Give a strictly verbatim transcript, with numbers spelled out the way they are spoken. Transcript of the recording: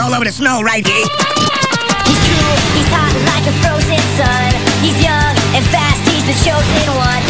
All over the snow, right, D? He's cool, he's hot like a frozen sun. He's young and fast, he's the chosen one.